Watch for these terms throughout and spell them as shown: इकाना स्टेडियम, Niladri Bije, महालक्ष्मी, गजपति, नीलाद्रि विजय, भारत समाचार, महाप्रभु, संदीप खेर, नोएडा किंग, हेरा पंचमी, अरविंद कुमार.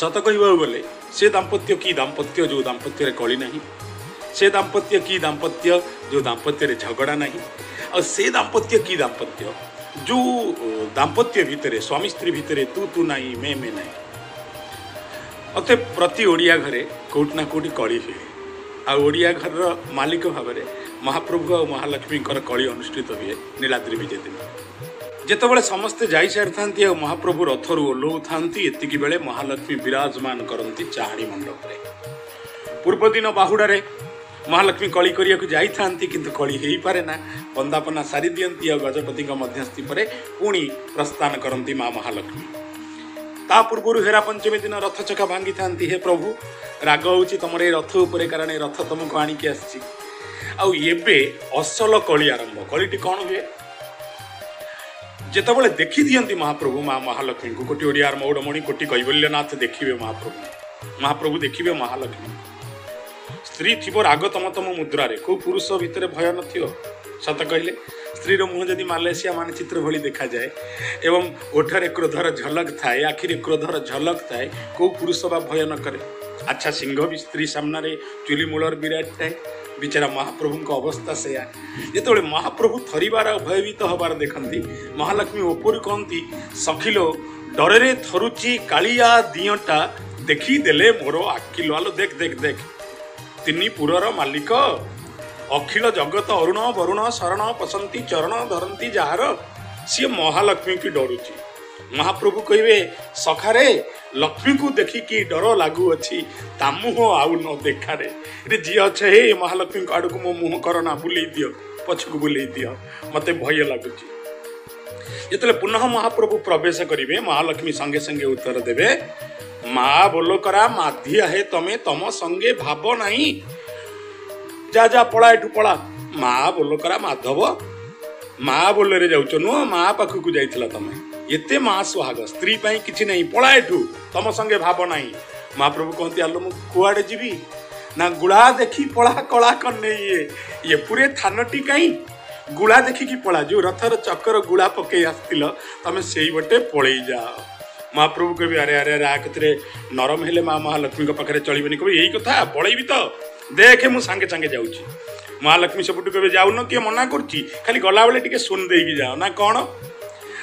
सत कह से दाम्पत्य कि दाम्पत्य जो दाम्पत्य कली ना, से दाम्पत्य कि दाम्पत्य जो दाम्पत्य झगड़ा ना, और से दाम्पत्य कि दाम्पत्य जो दाम्पत्य भितर स्वामी स्त्री भितर तू नाई मैं ना। अत प्रति ओडिया घरे कोटना कोटी कली हुए आ ओडिया घर मालिक भाव में महाप्रभु और महालक्ष्मी कली अनुष्ठित हुए नीलाद्रि विजय दिन। जितेबाला समस्ते जा सारी था महाप्रभु रथर ओह्लौ था बेले महालक्ष्मी विराजमान करती चाहाणी मंडप में। पूर्व दिन बाहुड़ में महालक्ष्मी कली करता कि कली हो पारे ना, बंदापना सारी दिंती और गजपति मध्यस्थी पर पुणी प्रस्थान करती माँ महालक्ष्मी। ता पूर्व हेरा पंचमी दिन रथ चका भांगी था हे प्रभु राग हो तुम ये रथ उपरे कारण ये रथ तुमको आणिकी आबे असल कली आरंभ। कलीटी कौन हुए जितेबाला देखी दिखती महाप्रभु माँ महालक्ष्मी को कोटी ओडिया मौड़मणि कोटी कैवल्यनाथ देखिए महाप्रभु। महाप्रभु देखिए महालक्ष्मी स्त्री थी राग तम तम मुद्रा रे को पुरुष भितर भय न सत कहले स्त्रीर मुह जदि मालेशिया मानचित्र भली देखा जाए एवं ओठरे क्रोधर झलक थाए आखिरी क्रोधर झलक थाए को पुरुष बा भय न करे। अच्छा सिंह भी स्त्री सामना रे चुली मूलर विराट थाए बेचारा महाप्रभु का अवस्था से जिते महाप्रभु थरबार भयभीत हबार देखती महालक्ष्मी ओपरी कहती सखिलो डरेरे थरुची कालिया दियटा देखीदेले मोर आखिल आलो देख देख देख तिनी पुरर मालिक अखिल जगत अरुण वरुण शरण पसंती चरण धरती जार सी महालक्ष्मी की डरुची। महाप्रभु कहे सखारे लक्ष्मी को देखिक डर लगुअी ता मुह आउ न देखारे रे जी अच्छे हे महालक्ष्मी आड़ को मो मुह करना बुले दियो पछकू बुले दियो मते भय लगुची। जिते पुनः महाप्रभु प्रवेश करेंगे महालक्ष्मी संगे संगे उत्तर देवे माँ बोलो करा माधिया हे तमें तम संगे भाव नहीं जा जा पड़ा एठू पड़ा माँ बोलो करा माधव माँ बोलो रे जाऊ नुह माँ पाखक जाइला तमें ये माँ सुहाग स्त्री पाई किसी नहीं पड़ा एठू तम संगे भाव ना। महाप्रभु कहते आलो मु कुआड़े जीवी ना गुड़ा देखी पड़ा कला कने ये पूरे थानटी कहीं गुड़ा देखिकी पड़ा जो रथर चक्कर गुड़ा पकई आसल तमें से बटे पलि जाओ। महाप्रभु कह अरे अरे आ कतरे नरम हेले माँ महालक्ष्मी पाखे चलबे कह यही कथा पलैबी तो देखे मु सांगे सांगे जाऊँगी। महालक्ष्मी सबुठ कहे जाऊन किए मना करुच्ची खाली गला बेले टे सुन दे जाओ ना कौन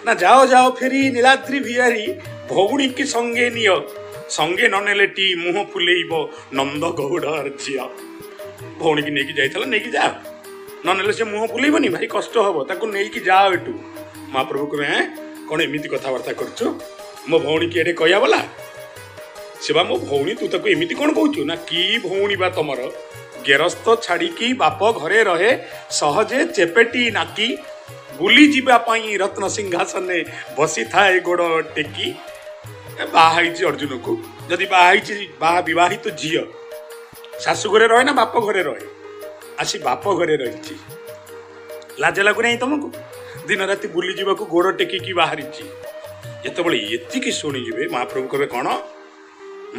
ना जाओ जाओ फेरी नीलाद्रि बिहारी भौणी की संगे नियो संगे ननेले टी मुह फुलेइबो नंद गौड़ झी भौणी की नहीं जाइला नहीं जा ननेले से मुह फुलेइबनी भारी कष्ट हबो ताकू नहीं जाओ एटू। महाप्रभु कहे कौन एमती कथबार्ता करछु मो भौणी की एडे कया बोला सेवा मो भौणी तू ताको एमती कौन कहचु ना कि भौणी बा तुमर गेरस्थ छाड़ी बाप घरे रहे सहजे चेपेटी नाकी बुली जावाई रत्न सिंहासन बसी थाए गोड़ टेकी बाई अर्जुन को जदि बाहित झी शाशु घरे रहे ना बाप घरे रहे आसी बाप घरे रही लाज लगुना तुमको दिन राति बुली जावाक गोड़ टेकी बाहरी जितेबाला ये शुणिजे। महाप्रभु कहे कौन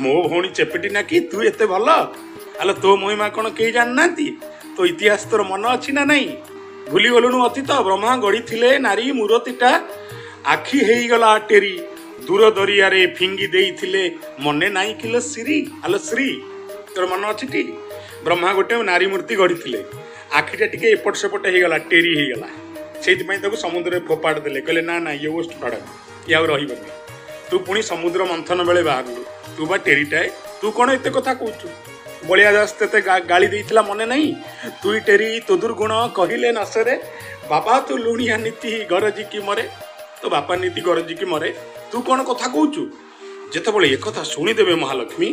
मो भौणी चेपेटी ना कि तू एत भल आलो तो महिमा कौन कई जाणिना तो इतिहास तोर मन अच्छी ना नहीं भूली गलुणु अतीत ब्रह्मा गढ़ी थिले नारी मूर्तिटा आखि हेईगला टेरी दूर दरिया रे फिंगी देइथिले मने नाई किलो श्री आलो श्री तोर मन अच्छी टी ब्रह्मा गोटे नारी मूर्ति गढ़ी थिले आखिटा टिके एपट सेपट हेईगला टेरी हेईगला सेइथिपई ताकू समुद्र रे फोपाड़ देले कहले ना ना ये वेस्ट प्रोडक्ट ये रही तू पुणी समुद्र मंथन बेले बाहर तू बा टेरीटाए तू कौन एत कथा कहचु बलिया दास ते गाड़ी देता मने नहीं तुई टेरी तो दुर्गुण कहले नसरे बापा तू लुणिया नीति गरजी की मरे तो बापा नीति गरजी की मरे तू कौन कथा कहचु। जितेबाला एक कथा शुणीदेवे महालक्ष्मी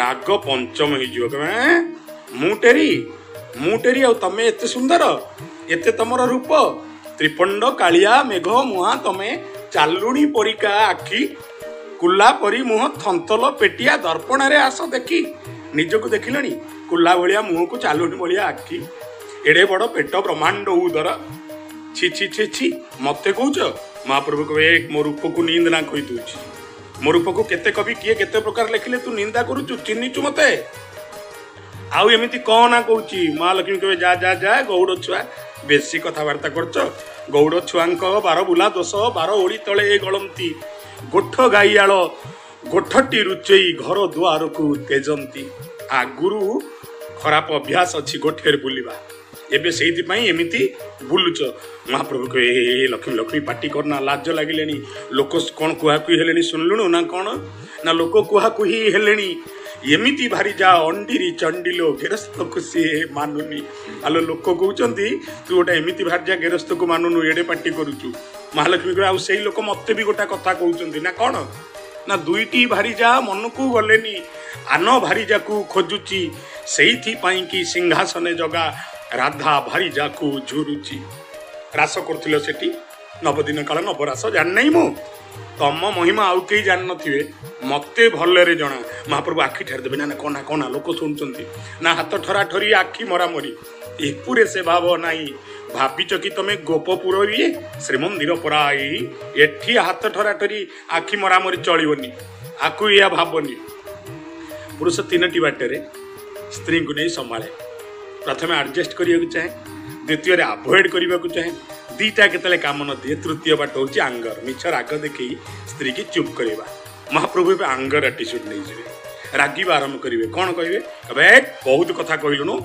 राग पंचम हो मुटेरी आ तमें एत सुंदर एत तुमर रूप त्रिपंड कालिया मेघ मुहा तमें चालुणी परिका आखि कुल्ला परी मुह थंतल पेटिया दर्पण रे आस देखी निजक देखिल कुल्ला भाया मुह को चालुनी भाया आखि एड़े बड़ पेट ब्रह्मांड उदर छी छी छी छी मत कौच। महाप्रभु कहे मो रूप को निंद ना कही दूची मो रूप को केते कवि किए केते प्रकार लिखिले तू निंदा करुचु चिन्हिचु मत आउ एमती कहना कहची। महालक्ष्मी कहे जा जा जा गौड़ छुआ बेसी कथबार्ता करच गौड़ छुआ बार बुला दोष बार ओली तले गलमती गोठ गाई आल गोठटी रुचेई घर द्वार को तेजंती आगुरु खराब अभ्यास अच्छी गोठेर बुलवा एबे सेइथिपाई एमिति बुलुच महाप्रभु को ए लक्ष्मी लक्ष्मी पार्टी करना लाज लगे लोक कौन कुहाकुही सुनलुणु ना कौन ना लोक कुहाकुही एमती भारी जा अंडीरी चंडीलो गेरस्त को सी मानुनी आलो लोक कौन तू गोटे एमती भारी जा गेरस्त को मानुनु एडे पार्टी करुचु महालक्ष्मी को आई लोक मत भी गोटा कथा कहते ना कौन ना दुईटी भारी जा मन को गलेनी आन भारी जा को खोजुची से सिंहासने जगा राधा भारी जा को झुरुची रास करुल से नवदिन काल नवरास जानना मु तम महिमा आउ कई जान थे मते भले जना महाप्रभु आखि ठेर देवे ना कौना कौना लोक शुणुंट ना हाथ ठरा ठरी आखि मरामरी एपुरे से भाव नाई भाविच कि तुम्हें गोपपुर श्रीमंदिर पराई एठी हाथ ठरा ठरी आखि मरामरी चलनी आकु या भावनी पुरुष तीनो बाटे स्त्री को नहीं संभाले प्रथम आडजस्ट करिया को चाहे द्वितीय आभोएड करने को चाहे दीटा के कम न दिए तृतीय बाट हूँ आंगर मिछ राग देखी स्त्री की चुप करवा महाप्रभु आंगर एटीट्यूड नहीं जाए राग आरम्भ करेंगे कौन कहे कहे बहुत कथा कहलुणु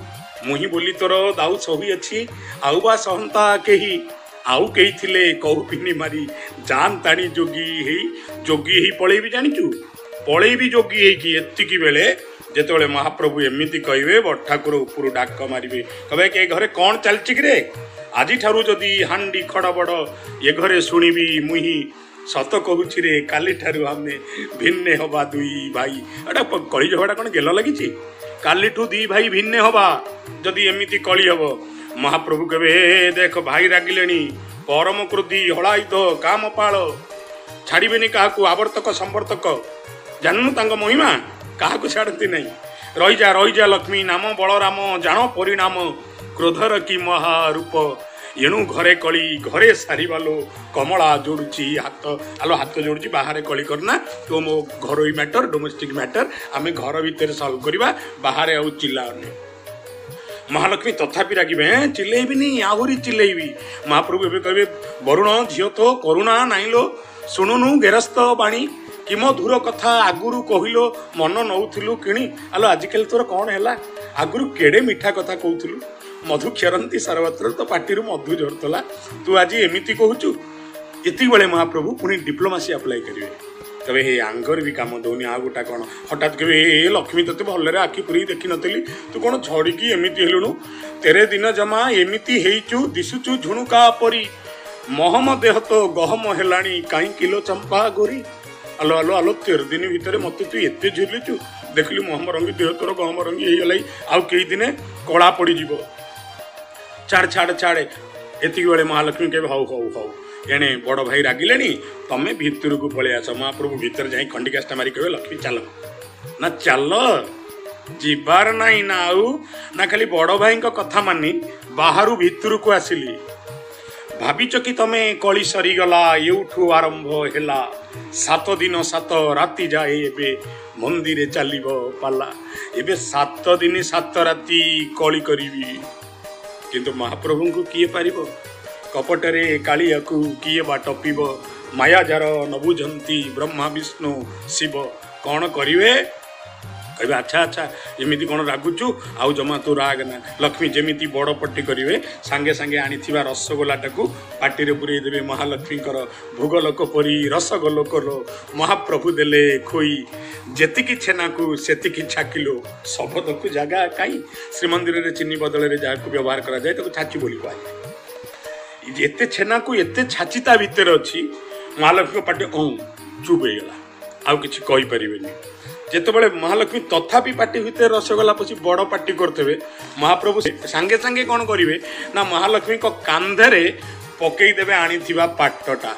मुही बोली तोर दाऊ सही अच्छी आऊ बा सहंता कही आऊ कही थे कहू पिनी मारी जान ताणी जोगी ही पलैबी भी जानिचु पलैबी जोगी होगी एतिकी बेले जिते महाप्रभु एमती कहे बड़ ठाकुर ऊपर डाक मारे कहे के घरे कौन चलची कि आज ठारू जदि हांडी खड़बड़ ये घरे शुणबी मुही सत कहूँ रे काली ठारू आमे भिन्ने हवा दुई भाई एटा कली झगड़ा कौन गेल लगी काली ठू दी भाई भिन्ने हवा जदि एमती कली हम महाप्रभु कहे देख भाई रागिले परम क्रोधी हड़ाई दो काम पाड़ छाड़बे क्या आवर्तक संवर्तक जानू महिमा क्या छाड़ती नहीं रही जा लक्ष्मी नाम बलराम जाण परिणाम क्रोधर कि महारूप एणु घरे कली घरे सारी बालो कमला जोड़ुची हाथ आलो हाथ जोड़ुची बाहर कली करना तो मो घर मैटर डोमेस्टिक मैटर आम घर भितर सल्व करवा बाहर आउ चिल्लाने महालक्ष्मी तथापि रागिबे चिल्लैबी नहीं आहुरी चिल्लैबी महाप्रभु ए कहे वरुण झीओ तो करुणा नहीं लो शुणुनु गेरस्त बाणी कि मो दूर कथा आगुरी कहलो मन नौलु कि आलो आजिकल तोर कौन है आगुरी केड़े मिठा कथा कहूलु मधु क्षरती सर्वत्र तो पार्टी मधु झरतला तू आज एमती कहचु ये बेले महाप्रभु पुणी डिप्लोमासी आप्लाय करेंगे तबे हे आंगर भी कम दौनी आ गोटा कौन हठात कहे ए लक्ष्मी तेत भल आखि पूरी देखी नी तू कौन झड़की एमती हेलुणु तेरे दिन जमा एमती होचु दिशुचु झुणुका परी महम देह तो गहम है कहीं किलो चंपा गोरी आलो आलो आलो तेर दिन भितर मत तू एत झुलुचु देखलु महम रंगी देह तोर गहम रंगी होगलाई आउ कई दिन कला पड़ज छाड़ छाड़ छाड़े एति बेले महालक्ष्मी के हाउ हाउ हाउ एणे बड़ भाई रागिले तुम्हें भितर को पलि आस महाप्रभु भितर जा खंडिकाष्टा मारी कहे लक्ष्मी चल ना चल जीवार नाई ना आउ ना खाली बड़ भाई कथा मानी बाहर भितर को आसिली भाविच कि तुम्हें कली सरीगला यूठू आरंभ हैला सात दिन सात राति जाए ए मंदिर चल पाला एबे सात दिन सात राति कली करी किंतु महाप्रभु को किए पार कपटरे कालिया को किए बा टपीब माया जार नबुझंती ब्रह्मा विष्णु शिव कौन करे कह अच्छा अच्छा एमती कौन रागुचु आउ जमा तू रागना लक्ष्मी जमी बड़ पट्टी करेंगे सांगे सांगे आनी रसगोलाटा को पार्टी में पूरेदेवे महालक्ष्मीकर भोगलोक परी रसगोलोकर महाप्रभु देले खोई जेतिकी छेना को सेतिकी छाकिलो शबद को जगह कहीं श्रीमंदिर में चीनी बदल जहाँ व्यवहार कराए तो छाची बोली कहुए एत छेना को एत छाची ता भितर अच्छी महालक्ष्मी पार्टी चुप होगा आउ किसी कहींपर जितेबाला महालक्ष्मी तथापि पार्टी भितर रसगोला पशी बड़ पार्टी करते महाप्रभु सांगे सांगे कौन करेंगे ना महालक्ष्मी कांधे पकईदेवे आनी पाटटा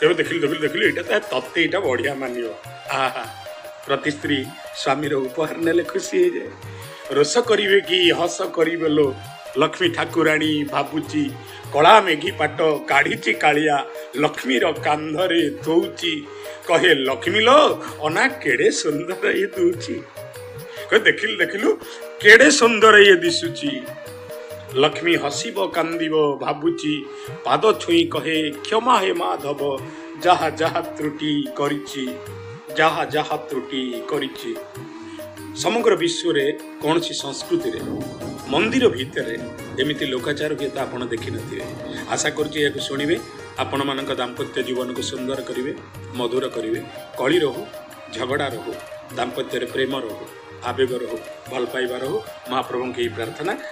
तेज देखिल देखिल देखिल ये तत्ते यहाँ बढ़िया मानव आहा प्रति स्त्री स्वामीर उपहार ने खुशी हो जाए रोष करे कि हस करे लो लक्ष्मी ठाकुराणी भाबुची कला मेघी पाट काढ़ी कालिया लक्ष्मीर कांधे थोची कहे लक्ष्मी लो अना केड़े सुंदर ये दूची कहे देखिल देखिलु केड़े सुंदर ये दिशुची लक्ष्मी हसीब कांदीब भाबुची पाद छुई कहे क्षमा हे माधव जहा जहा त्रुटि करिची जहा जहा त्रुटि करिछि। समग्र विश्व रे कौन सी संस्कृति रे मंदिर भितरे एमती लोकाचार हुए तो आपड़ देखी नथिबे। आशा करछि याकु सुनिबे, आपण मानक दाम्पत्य जीवन को सुंदर करिवे, मधुर करिवे। कली रहू, झगड़ा रहू, दाम्पत्य प्रेम रहू, आवेग रहू, भल पाइबा रहू। महाप्रभु की प्रार्थना।